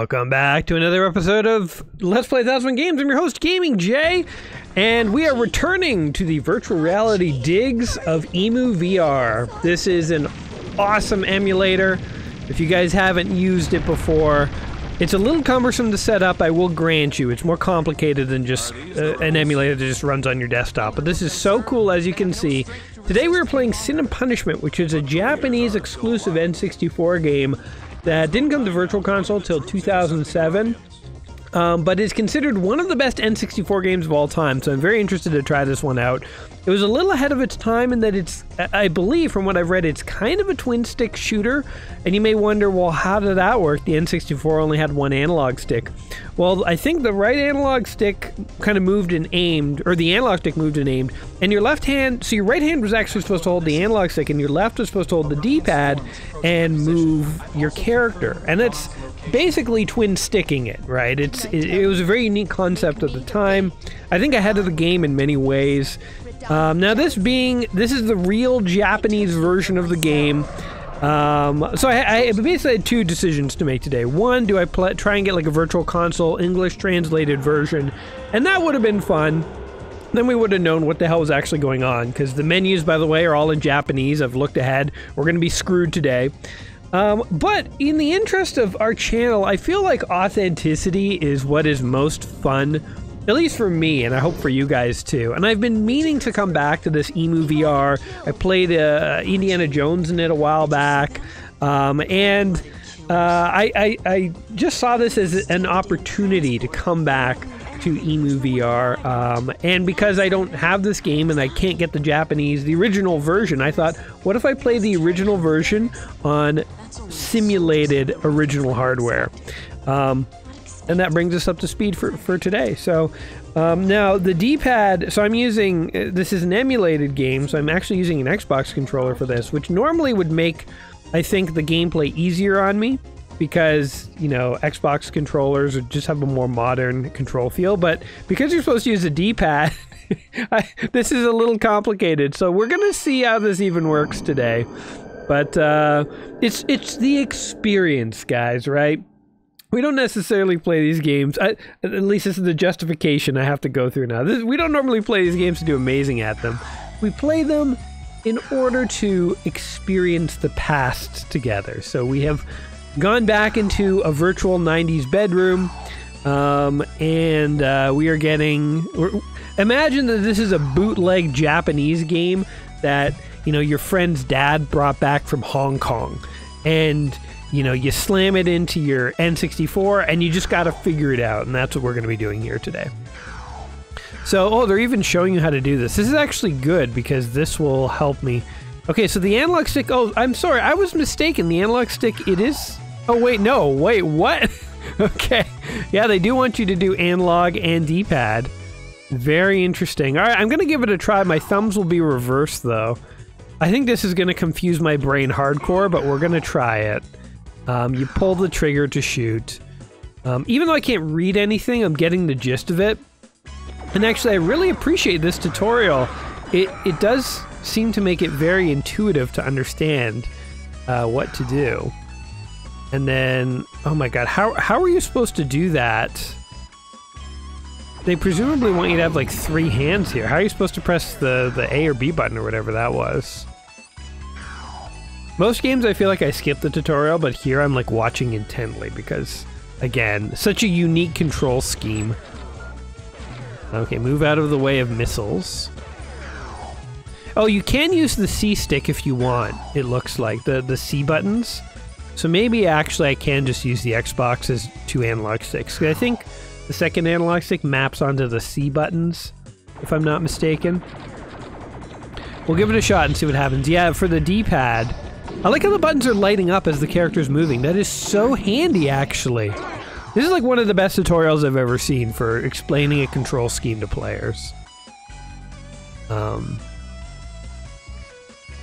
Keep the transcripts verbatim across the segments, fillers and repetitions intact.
Welcome back to another episode of Let's Play one thousand one Games. I'm your host, Gaming Jay, and we are returning to the virtual reality digs of EmuVR. This is an awesome emulator. If you guys haven't used it before, it's a little cumbersome to set up, I will grant you. It's more complicated than just uh, an emulator that just runs on your desktop. But this is so cool, as you can see. Today we are playing Sin and Punishment, which is a Japanese exclusive N sixty-four game that didn't come to Virtual Console till two thousand seven, um, but is considered one of the best N sixty-four games of all time, so I'm very interested to try this one out. It was a little ahead of its time in that it's, I believe, from what I've read, it's kind of a twin-stick shooter, and you may wonder, well, how did that work? The N sixty-four only had one analog stick. Well, I think the right analog stick kind of moved and aimed, or the analog stick moved and aimed, and your left hand, so your right hand was actually supposed to hold the analog stick, and your left was supposed to hold the D-pad and move your character, and that's basically twin-sticking it, right? It's, it, it was a very unique concept at the time. I think ahead of the game in many ways. Um, now this being, this is the real Japanese version of the game. Um, so I, I basically had two decisions to make today. One, do I play, try and get like a Virtual Console English translated version? And that would have been fun. Then we would have known what the hell was actually going on, because the menus, by the way, are all in Japanese. I've looked ahead. We're going to be screwed today. Um, but in the interest of our channel, I feel like authenticity is what is most fun, at least for me, and I hope for you guys too. And I've been meaning to come back to this EmuVR. I played uh, Indiana Jones in it a while back, um, and uh, I, I, I just saw this as an opportunity to come back to EmuVR, um, and because I don't have this game and I can't get the Japanese, the original version, I thought, what if I play the original version on simulated original hardware? Um, And that brings us up to speed for, for today. So um, now the D-pad, so I'm using, this is an emulated game, so I'm actually using an Xbox controller for this, which normally would make, I think, the gameplay easier on me, because, you know, Xbox controllers just have a more modern control feel, but because you're supposed to use a D-pad, this is a little complicated. So we're gonna see how this even works today. But uh, it's, it's the experience, guys, right? We don't necessarily play these games, I, at least this is the justification I have to go through now. This, we don't normally play these games to do amazing at them. We play them in order to experience the past together. So we have gone back into a virtual nineties bedroom, um, and uh, we are getting... We're, imagine that this is a bootleg Japanese game that, you know, your friend's dad brought back from Hong Kong. And... you know, you slam it into your N sixty-four and you just got to figure it out. And that's what we're going to be doing here today. So, oh, they're even showing you how to do this. This is actually good because this will help me. Okay, so the analog stick. Oh, I'm sorry. I was mistaken. The analog stick, it is. Oh, wait, no. Wait, what? Okay. Yeah, they do want you to do analog and D-pad. Very interesting. All right, I'm going to give it a try. My thumbs will be reversed, though. I think this is going to confuse my brain hardcore, but we're going to try it. Um, you pull the trigger to shoot. Um, even though I can't read anything, I'm getting the gist of it. And actually, I really appreciate this tutorial. It, it does seem to make it very intuitive to understand uh, what to do. And then, oh my god, how, how are you supposed to do that? They presumably want you to have like three hands here. How are you supposed to press the, the A or B button or whatever that was? Most games I feel like I skip the tutorial, but here I'm like watching intently because, again, such a unique control scheme. Okay, move out of the way of missiles. Oh, you can use the C stick if you want, it looks like, the, the C buttons. So maybe actually I can just use the Xbox as two analog sticks. I think the second analog stick maps onto the C buttons, if I'm not mistaken. We'll give it a shot and see what happens. Yeah, for the D-pad. I like how the buttons are lighting up as the character's moving. That is so handy, actually. This is like one of the best tutorials I've ever seen for explaining a control scheme to players. Um,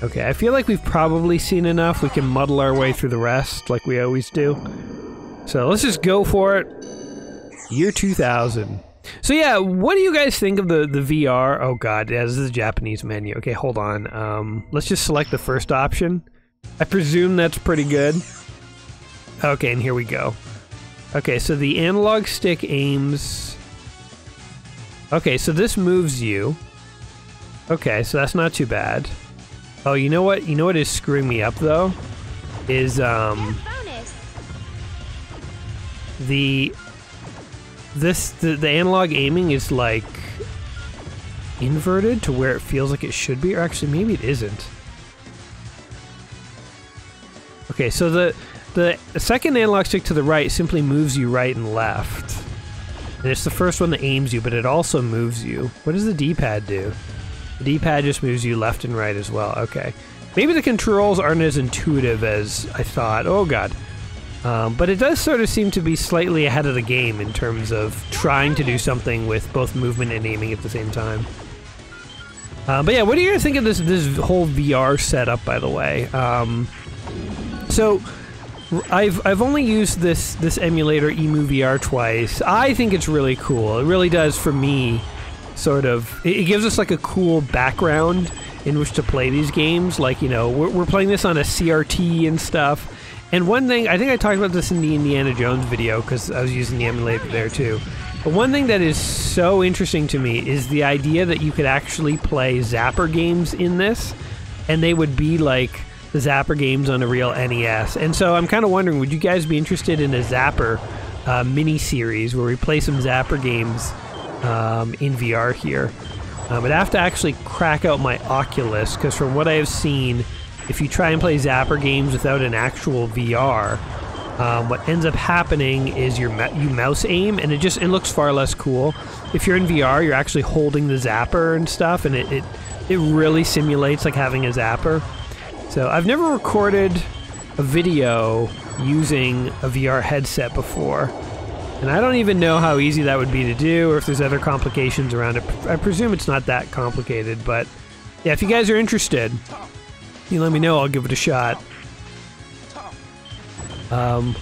okay, I feel like we've probably seen enough. We can muddle our way through the rest, like we always do. So let's just go for it. Year two thousand. So yeah, what do you guys think of the, the V R? Oh god, yeah, this is a Japanese menu. Okay, hold on. Um, let's just select the first option. I presume that's pretty good. Okay, and here we go. Okay, so the analog stick aims... Okay, so this moves you. Okay, so that's not too bad. Oh, you know what? You know what is screwing me up, though? Is, um... The... This... The, the analog aiming is, like... inverted to where it feels like it should be, or actually, maybe it isn't. Okay, so the... The second analog stick to the right simply moves you right and left. And it's the first one that aims you, but it also moves you. What does the D-pad do? The D-pad just moves you left and right as well. Okay. Maybe the controls aren't as intuitive as I thought. Oh, God. Um, but it does sort of seem to be slightly ahead of the game in terms of trying to do something with both movement and aiming at the same time. Uh, but yeah, what do you guys think of this, this whole V R setup, by the way? Um, so... I've I've only used this this emulator EmuVR twice. I think it's really cool. It really does for me. Sort of, it, it gives us like a cool background in which to play these games. Like, you know, we're we're playing this on a C R T and stuff. And one thing, I think I talked about this in the Indiana Jones video because I was using the emulator there too. But one thing that is so interesting to me is the idea that you could actually play Zapper games in this, and they would be like the Zapper games on a real N E S. And so I'm kind of wondering, would you guys be interested in a Zapper uh, mini-series where we play some Zapper games um, in V R here? Um, I'd have to actually crack out my Oculus, because from what I have seen, if you try and play Zapper games without an actual V R, um, what ends up happening is your you mouse aim, and it just it looks far less cool. If you're in V R, you're actually holding the Zapper and stuff, and it, it, it really simulates like having a Zapper. So, I've never recorded a video using a V R headset before, and I don't even know how easy that would be to do, or if there's other complications around it. I presume it's not that complicated, but yeah, if you guys are interested, you let me know, I'll give it a shot. Um,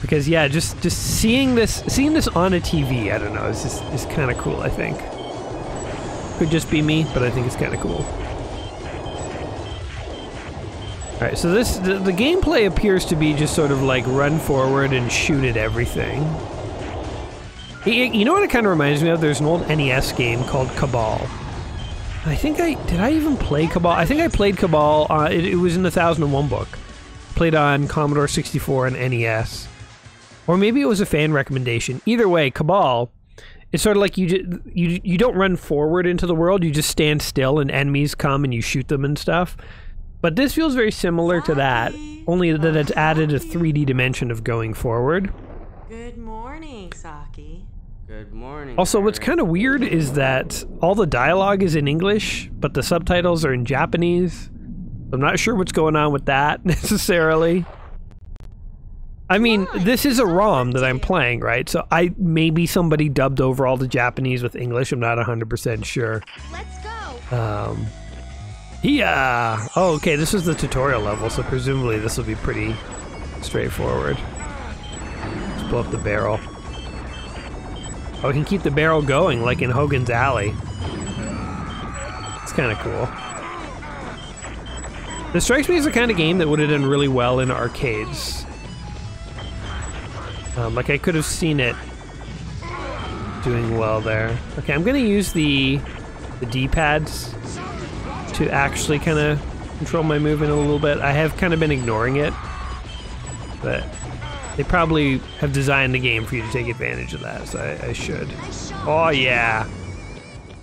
because yeah, just, just seeing this, seeing this on a T V, I don't know, is just, is kind of cool, I think. Could just be me, but I think it's kind of cool. Alright, so this, the, the gameplay appears to be just sort of like run forward and shoot at everything. It, you know what it kind of reminds me of? There's an old N E S game called Cabal. I think I, did I even play Cabal? I think I played Cabal, uh, it, it was in the one thousand one book. Played on Commodore sixty-four and N E S. Or maybe it was a fan recommendation. Either way, Cabal, it's sort of like you, you, you don't run forward into the world, you just stand still and enemies come and you shoot them and stuff. But this feels very similar to that, only that it's added a three D dimension of going forward. Good morning, Saki. Good morning. Also, what's kind of weird is that all the dialogue is in English, but the subtitles are in Japanese. I'm not sure what's going on with that, necessarily. I mean, this is a ROM that I'm playing, right? So I maybe somebody dubbed over all the Japanese with English, I'm not one hundred percent sure. Let's go! Um... Yeah! Oh, okay, this is the tutorial level, so presumably this will be pretty straightforward. Let's blow up the barrel. Oh, we can keep the barrel going, like in Hogan's Alley. It's kind of cool. This strikes me as the kind of game that would have done really well in arcades. Um, like, I could have seen it doing well there. Okay, I'm gonna use the, the D-pads to actually kind of control my movement a little bit. I have kind of been ignoring it, but they probably have designed the game for you to take advantage of that, so I, I should. Oh yeah!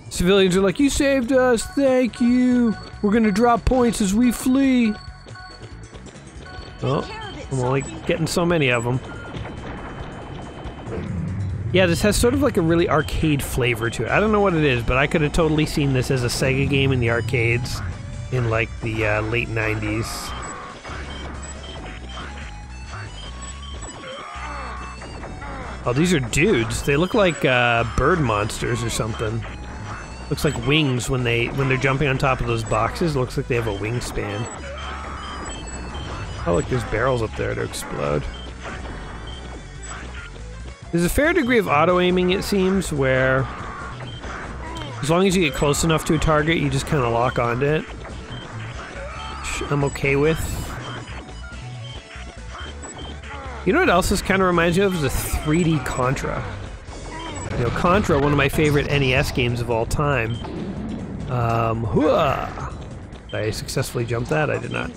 Civilians are like, you saved us, thank you! We're gonna drop points as we flee! Oh, I'm only getting so many of them. Yeah, this has sort of like a really arcade flavor to it. I don't know what it is, but I could have totally seen this as a Sega game in the arcades in like the uh, late nineties. Oh, these are dudes. They look like uh, bird monsters or something. Looks like wings when they when they're jumping on top of those boxes. Looks like they have a wingspan. Oh, look, there's barrels up there to explode. There's a fair degree of auto-aiming, it seems, where as long as you get close enough to a target, you just kind of lock onto it, which I'm okay with. You know what else this kind of reminds you of? Is a three D Contra. You know, Contra, one of my favorite N E S games of all time. Um, hooah! Did I successfully jump that? I did not.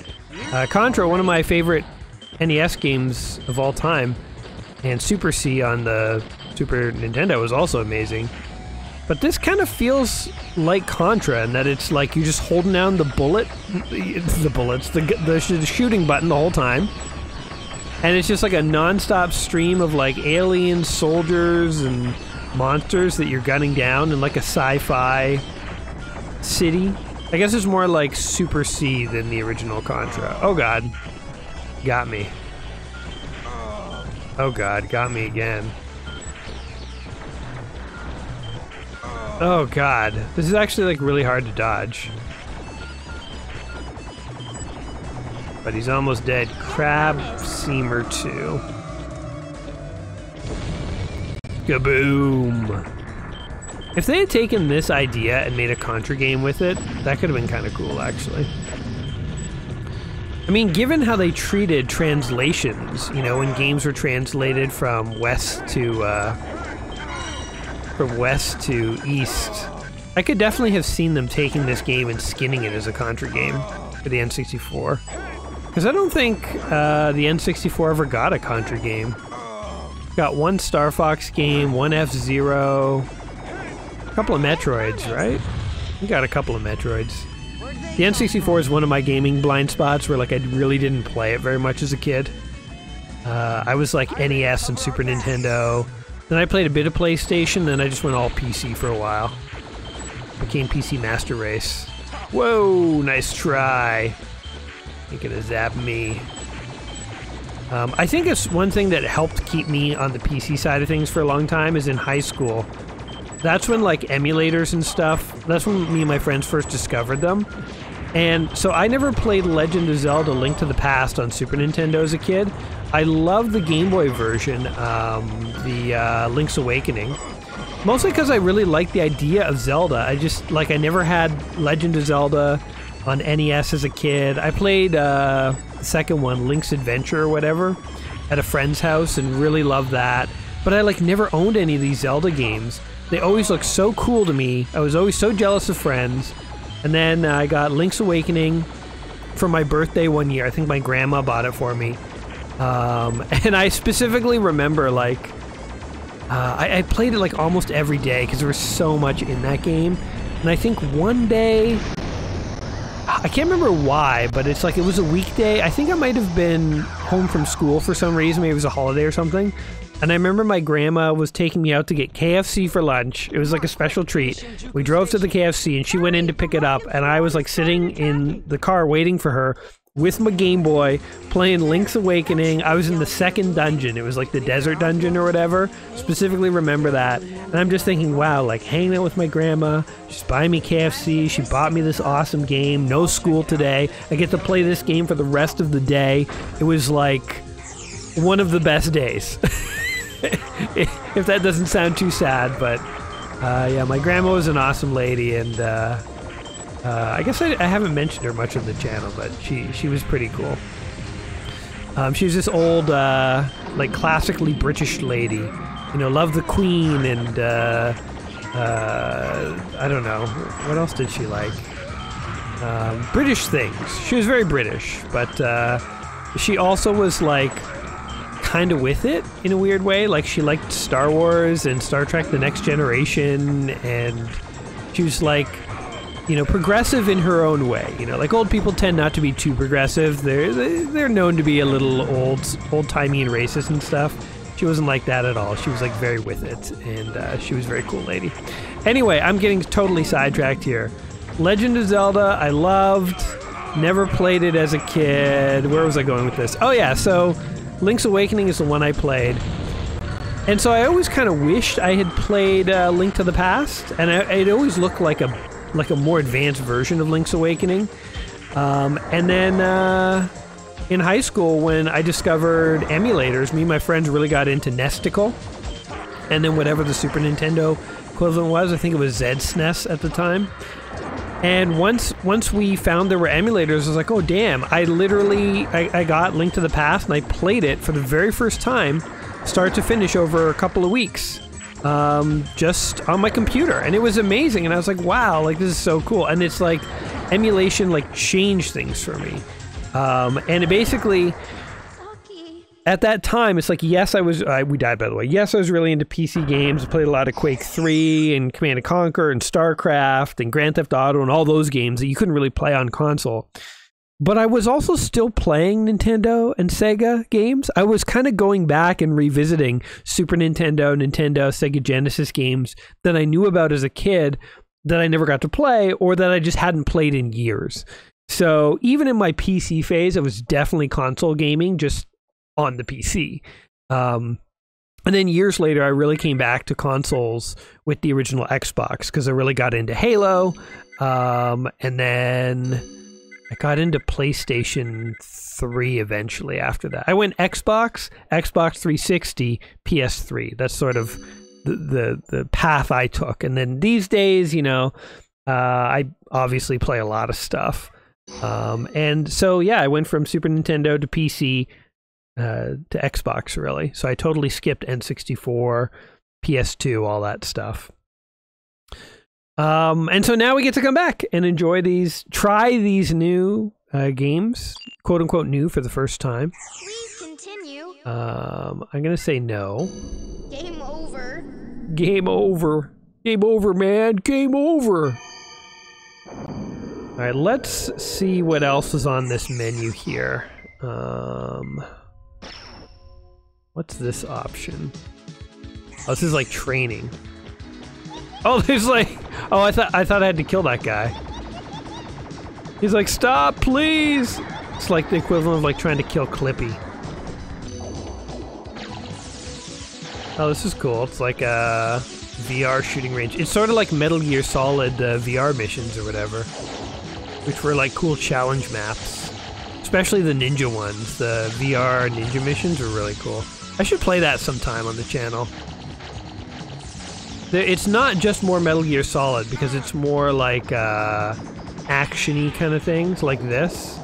Uh, Contra, one of my favorite N E S games of all time, and Super C on the Super Nintendo was also amazing. But this kind of feels like Contra in that it's like you're just holding down the bullet, the bullets, the, the shooting button the whole time. And it's just like a non-stop stream of like aliens, soldiers, and monsters that you're gunning down in like a sci-fi city. I guess it's more like Super C than the original Contra. Oh god. Got me. Oh god, got me again. Oh god, this is actually like really hard to dodge. But he's almost dead. Crab Seamer two. Kaboom! If they had taken this idea and made a Contra game with it, that could have been kind of cool, actually. I mean, given how they treated translations, you know, when games were translated from West to, uh... from west to east. I could definitely have seen them taking this game and skinning it as a Contra game for the N sixty-four. Because I don't think uh, the N sixty-four ever got a Contra game. Got one Star Fox game, one F-Zero, a couple of Metroids, right? We got a couple of Metroids. The N sixty-four is one of my gaming blind spots where like I really didn't play it very much as a kid. Uh, I was like N E S and Super Nintendo. Then I played a bit of PlayStation, then I just went all P C for a while. Became P C Master Race. Whoa, nice try. You're gonna zap me. Um, I think it's one thing that helped keep me on the P C side of things for a long time is in high school. That's when like emulators and stuff, that's when me and my friends first discovered them. And so I never played Legend of Zelda Link to the Past on Super Nintendo as a kid. I love the Game Boy version, um, the uh, Link's Awakening. Mostly because I really like the idea of Zelda. I just, like, I never had Legend of Zelda on N E S as a kid. I played uh, the second one, Link's Adventure or whatever, at a friend's house and really loved that. But I, like, never owned any of these Zelda games. They always looked so cool to me. I was always so jealous of friends. And then uh, I got Link's Awakening for my birthday one year. I think my grandma bought it for me. Um, and I specifically remember, like, uh, I, I played it, like, almost every day because there was so much in that game. And I think one day, I can't remember why, but it's like it was a weekday. I think I might have been home from school for some reason. Maybe it was a holiday or something. And I remember my grandma was taking me out to get K F C for lunch. It was like a special treat. We drove to the K F C and she went in to pick it up. And I was like sitting in the car waiting for her with my Game Boy playing Link's Awakening. I was in the second dungeon. It was like the desert dungeon or whatever. Specifically remember that. And I'm just thinking, wow, like hanging out with my grandma. She's buying me K F C. She bought me this awesome game. No school today. I get to play this game for the rest of the day. It was like one of the best days. If that doesn't sound too sad, but uh, yeah, my grandma was an awesome lady, and uh, uh, I guess I, I haven't mentioned her much on the channel, but she she was pretty cool. Um, she was this old, uh, like classically British lady, you know, loved the Queen, and uh, uh, I don't know what else did she like. Um, British things. She was very British, but uh, she also was like kind of with it in a weird way. Like she liked Star Wars and Star Trek The Next Generation, and she was like, you know, progressive in her own way. You know, like old people tend not to be too progressive. They're they're known to be a little old old-timey and racist and stuff. She wasn't like that at all. She was like very with it, and uh, she was a very cool lady. Anyway, I'm getting totally sidetracked here. Legend of Zelda, I loved. Never played it as a kid. Where was I going with this? Oh yeah, so Link's Awakening is the one I played. And so I always kind of wished I had played uh, Link to the Past, and I, it always looked like a like a more advanced version of Link's Awakening. Um, and then uh, in high school, when I discovered emulators, me and my friends really got into Nesticle, and then whatever the Super Nintendo equivalent was. I think it was Z S N E S at the time. And once once we found there were emulators, I was like, oh damn, I literally, I, I got Link to the Past and I played it for the very first time, start to finish, over a couple of weeks, um, just on my computer. And it was amazing, and I was like, wow, like this is so cool. And it's like, emulation like changed things for me. Um, and it basically, at that time, it's like, yes, I was, I, we died by the way, yes, I was really into P C games. I played a lot of Quake three and Command and Conquer and StarCraft and Grand Theft Auto and all those games that you couldn't really play on console. But I was also still playing Nintendo and Sega games. I was kind of going back and revisiting Super Nintendo, Nintendo, Sega Genesis games that I knew about as a kid that I never got to play, or that I just hadn't played in years. So even in my P C phase, I was definitely console gaming, just on the P C. Um, and then years later, I really came back to consoles with the original Xbox, because I really got into Halo. Um, and then I got into PlayStation three eventually after that. I went Xbox, Xbox three sixty, P S three. That's sort of the, the, the path I took. And then these days, you know, uh, I obviously play a lot of stuff. Um, and so, yeah, I went from Super Nintendo to P C, uh, to Xbox, really. So I totally skipped N sixty-four, P S two, all that stuff. Um, and so now we get to come back and enjoy these, try these new uh, games, quote unquote new, for the first time. Please continue. Um, I'm going to say no. Game over. Game over. Game over, man. Game over. All right, let's see what else is on this menu here. Um, what's this option? Oh, this is like training. Oh, there's like, oh, I thought I thought I had to kill that guy. He's like, stop, please. It's like the equivalent of like trying to kill Clippy. Oh, this is cool. It's like a V R shooting range. It's sort of like Metal Gear Solid uh, V R missions or whatever, which were like cool challenge maps, especially the ninja ones. The V R ninja missions are really cool. I should play that sometime on the channel. It's not just more Metal Gear Solid, because it's more like uh, action-y kind of things, like this.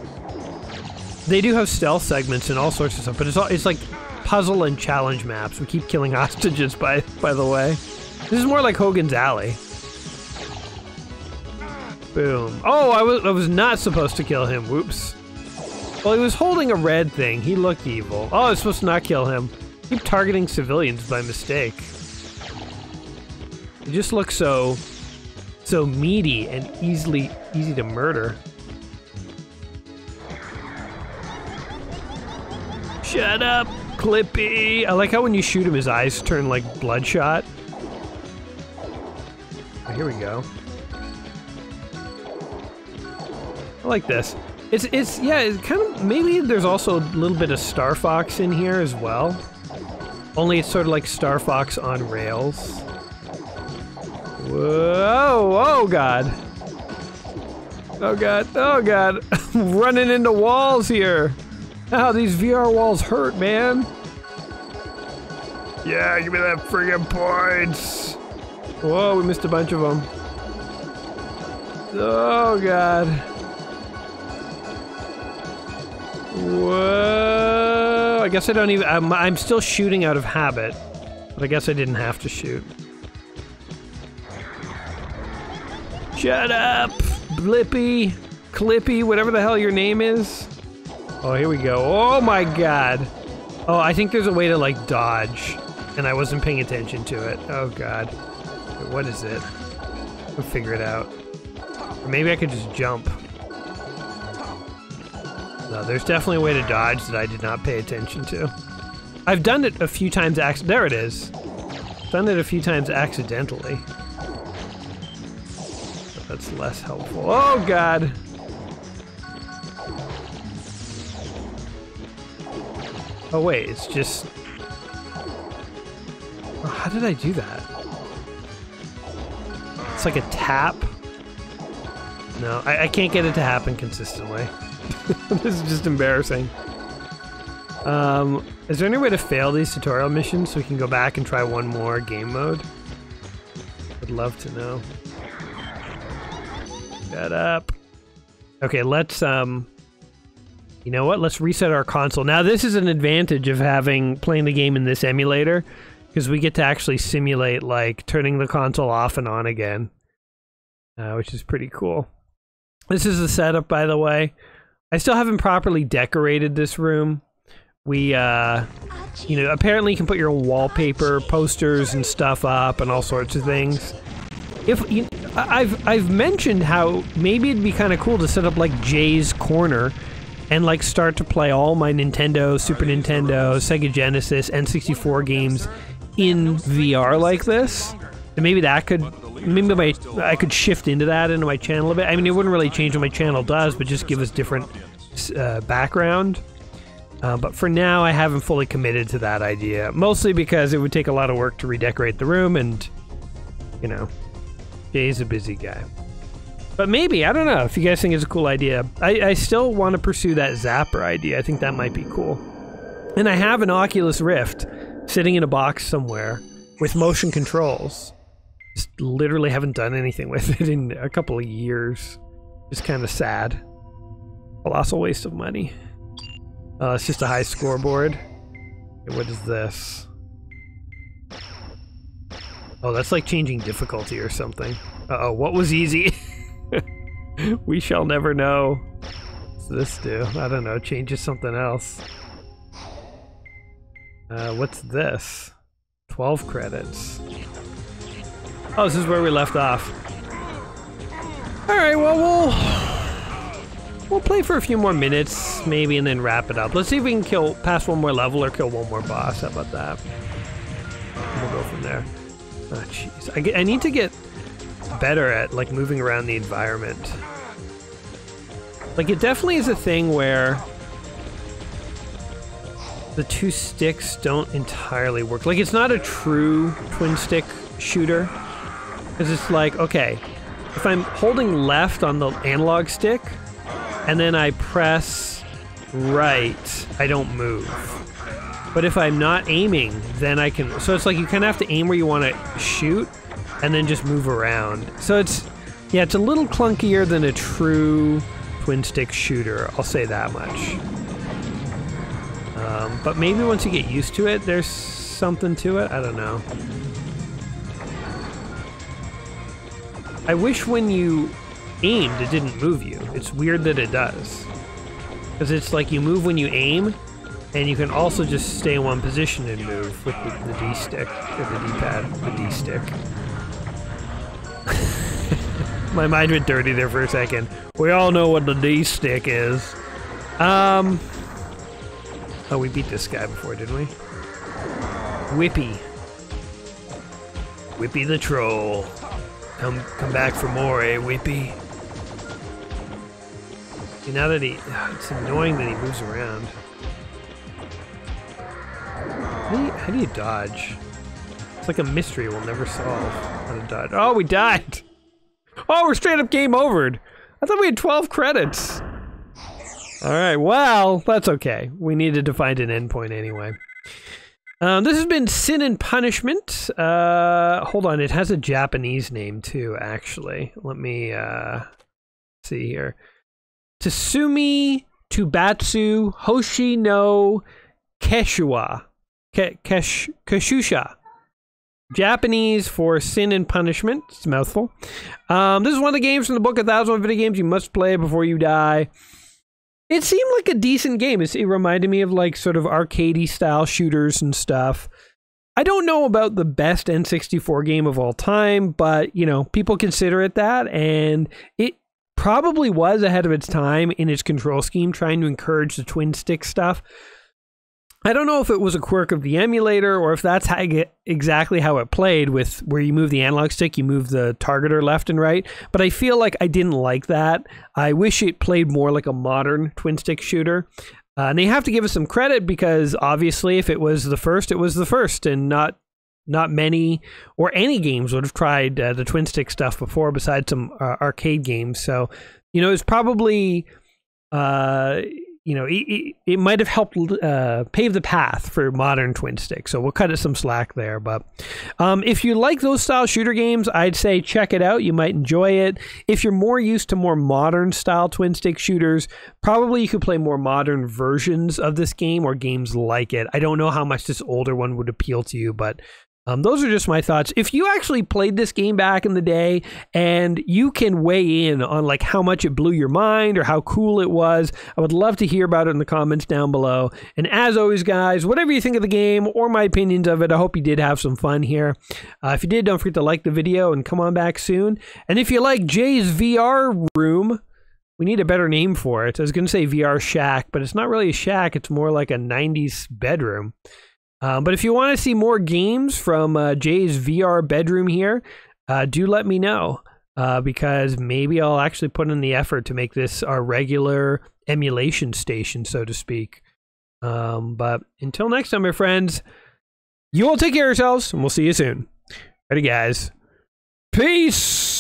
They do have stealth segments and all sorts of stuff, but it's all, it's like puzzle and challenge maps. We keep killing hostages, by, by the way. This is more like Hogan's Alley. Boom. Oh, I was, I was not supposed to kill him. Whoops. Well, he was holding a red thing. He looked evil. Oh, I was supposed to not kill him. I keep targeting civilians by mistake. It just looks so, so meaty and easily, easy to murder. Shut up, Clippy! I like how when you shoot him, his eyes turn like bloodshot. Oh, here we go. I like this. It's, it's, yeah, it's kind of, maybe there's also a little bit of Star Fox in here as well. Only it's sort of like Star Fox on rails. Whoa, oh god. Oh god, oh god. Running into walls here. Oh, these V R walls hurt, man. Yeah, give me that friggin' points. Whoa, we missed a bunch of them. Oh god. Whoa. I guess I don't even, I'm, I'm still shooting out of habit. But I guess I didn't have to shoot. Shut up, Blippy, Clippy, whatever the hell your name is. Oh, here we go. Oh my god. Oh, I think there's a way to like dodge, and I wasn't paying attention to it. Oh god. What is it? I'll figure it out. Or maybe I could just jump. No, there's definitely a way to dodge that I did not pay attention to. I've done it a few times ac- there it is. Done it a few times accidentally. That's less helpful. Oh god! Oh wait, it's just... Oh, how did I do that? It's like a tap? No, I, I can't get it to happen consistently. This is just embarrassing. Um, is there any way to fail these tutorial missions so we can go back and try one more game mode? I'd love to know. Shut up. Okay, let's, um... you know what? Let's reset our console. Now, this is an advantage of having... playing the game in this emulator, because we get to actually simulate, like, turning the console off and on again. Uh, which is pretty cool. This is the setup, by the way. I still haven't properly decorated this room. We, uh... you know, apparently you can put your wallpaper, posters, and stuff up, and all sorts of things. If you, I've I've mentioned how maybe it'd be kind of cool to set up like Jay's Corner, and like start to play all my Nintendo, Super Nintendo, Sega Genesis, N sixty-four games in V R like this. And maybe that could, maybe my I could shift into that into my channel a bit. I mean, it wouldn't really change what my channel does, but just give us different uh, background. Uh, but for now, I haven't fully committed to that idea, mostly because it would take a lot of work to redecorate the room, and you know. Jay's a busy guy. But maybe, I don't know, if you guys think it's a cool idea. I, I still want to pursue that Zapper idea. I think that might be cool. And I have an Oculus Rift sitting in a box somewhere with motion controls. Just literally haven't done anything with it in a couple of years. It's kind of sad. Colossal waste of money. Uh, it's just a high scoreboard. What is this? Oh, that's like changing difficulty or something. Uh-oh, what was easy? We shall never know. What's this do? I don't know, changes something else. Uh, what's this? twelve credits. Oh, this is where we left off. Alright, well, we'll... we'll play for a few more minutes, maybe, and then wrap it up. Let's see if we can kill, pass one more level or kill one more boss. How about that? We'll go from there. Oh, jeez. I, get, I need to get better at, like, moving around the environment. Like, it definitely is a thing where the two sticks don't entirely work. Like, it's not a true twin-stick shooter. Because it's like, okay, if I'm holding left on the analog stick, and then I press right, I don't move. But if I'm not aiming, then I can... So it's like you kind of have to aim where you want to shoot, and then just move around. So it's... yeah, it's a little clunkier than a true twin-stick shooter, I'll say that much. Um, but maybe once you get used to it, there's something to it? I don't know. I wish when you aimed, it didn't move you. It's weird that it does. Because it's like you move when you aim, and you can also just stay in one position and move with the, the D-stick, or the D-pad, the D-stick. My mind went dirty there for a second. We all know what the D-stick is. Um... Oh, we beat this guy before, didn't we? Whippy. Whippy the troll. Come, come back for more, eh, Whippy? You know that he... It's annoying that he moves around. How do, you, how do you dodge? It's like a mystery we'll never solve. How to dodge. Oh, we died! Oh, we're straight up game overed! I thought we had twelve credits! Alright, well, that's okay. We needed to find an endpoint anyway. Um, this has been Sin and Punishment. Uh, hold on, it has a Japanese name too, actually. Let me, uh, see here. Tsumi Tubatsu Hoshino Keshua. Kesh Keshusha. Japanese for Sin and Punishment. It's a mouthful. Um, this is one of the games from the book, A Thousand One Video Games You Must Play Before You Die. It seemed like a decent game. It, it reminded me of like sort of arcadey style shooters and stuff. I don't know about the best N sixty-four game of all time, but you know, people consider it that, and it probably was ahead of its time in its control scheme, trying to encourage the twin stick stuff. I don't know if it was a quirk of the emulator or if that's how get, exactly how it played with where you move the analog stick, you move the targeter left and right. But I feel like I didn't like that. I wish it played more like a modern twin stick shooter. Uh, and they have to give us some credit because obviously if it was the first, it was the first, and not not many or any games would have tried uh, the twin stick stuff before besides some uh, arcade games. So, you know, it's probably... Uh, you know, it, it, it might have helped uh, pave the path for modern twin stick. So we'll cut it some slack there. But um, if you like those style shooter games, I'd say check it out. You might enjoy it. If you're more used to more modern style twin stick shooters, probably you could play more modern versions of this game or games like it. I don't know how much this older one would appeal to you, but Um, those are just my thoughts. If you actually played this game back in the day and you can weigh in on like how much it blew your mind or how cool it was, I would love to hear about it in the comments down below. And as always, guys, whatever you think of the game or my opinions of it, I hope you did have some fun here. Uh, if you did, don't forget to like the video and come on back soon. And if you like Jay's V R room, we need a better name for it. I was going to say V R shack, but it's not really a shack. It's more like a nineties bedroom. Um, but if you want to see more games from uh, Jay's V R bedroom here, uh, do let me know, uh, because maybe I'll actually put in the effort to make this our regular emulation station, so to speak. Um, but until next time, my friends, you all take care of yourselves, and we'll see you soon. Ready, guys? Peace!